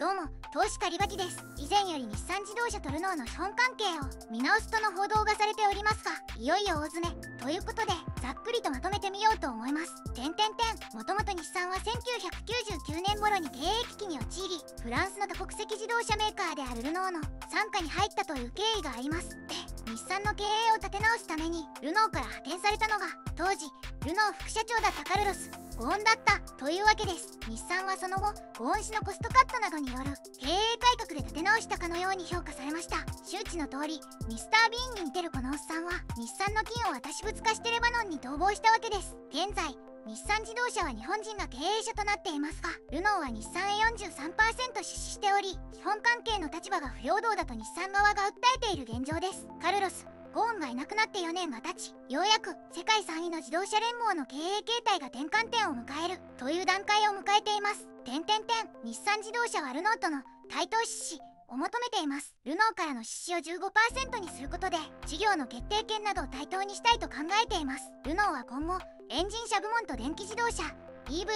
どうも、投資家リバキです。以前より日産自動車とルノーの資本関係を見直すとの報道がされておりますが、いよいよ大詰めということで、ざっくりとまとめてみようと思います。もともと日産は1999年頃に経営危機に陥り、フランスの多国籍自動車メーカーであるルノーの傘下に入ったという経緯があります。で、日産の経営を立て直すためにルノーから派遣されたのが、当時ルノー副社長だったカルロス・ゴーンだったというわけです。日産はその後、ゴーン氏のコストカットなどによる経営改革で立て直したかのように評価されました。周知の通り、ミスター・ビーンに似てるこのおっさんは、日産の金を渡しぶつかしてレバノンに逃亡したわけです。現在日産自動車は日本人が経営者となっていますが、ルノーは日産へ 43% 出資しており、基本関係の立場が不平等だと日産側が訴えている現状です。カルロス・ゴーンがいなくなって4年が経ち、ようやく世界3位の自動車連合の経営形態が転換点を迎えるという段階を迎えています。日産自動車はルノーとの対等出資を求めています。ルノーからの出資を 15% にすることで、事業の決定権などを対等にしたいと考えています。ルノーは今後、エンジン車部門と電気自動車 EV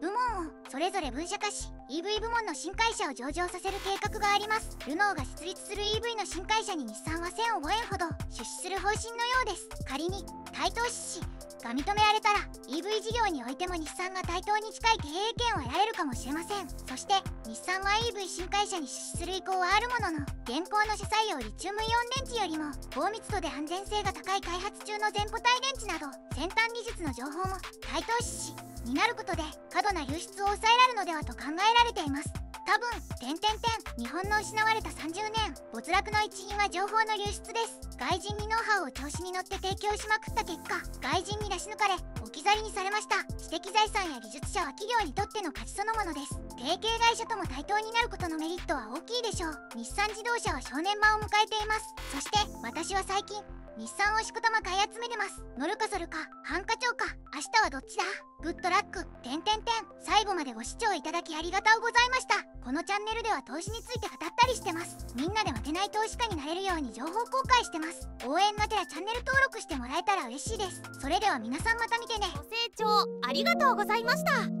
部門をそれぞれ分社化し、 EV 部門の新会社を上場させる計画があります。ルノーが設立する EV の新会社に日産は1005円ほど出資する方針のようです。仮に対等出資が認められたら、 EV 事業においても日産が対等に近い経営権を得られるかもしれません。そして日産は EV 新会社に出資する意向はあるものの、現行の車載用リチウムイオン電池よりも高密度で安全性が高い開発中の全固体電池など先端技術の情報も対等出資になることで、過度な流出を抑えられるのではと考えられています。多分、日本の失われた30年、没落の一因は情報の流出です。外人にノウハウを調子に乗って提供しまくった結果、外人に出し抜かれ、置き去りにされました。知的財産や技術者は企業にとっての価値そのものです。提携会社とも対等になることのメリットは大きいでしょう。日産自動車は正念場を迎えています。そして、私は最近、日産をしこたま買い集めてます。乗るかそるか、ハンカチョウか、明日はどっちだ。グッドラック最後までご視聴いただきありがとうございました。このチャンネルでは投資について語ったりしてます。みんなで負けない投資家になれるように情報公開してます。応援がてらチャンネル登録してもらえたら嬉しいです。それでは皆さん、また見てね。ご清聴ありがとうございました。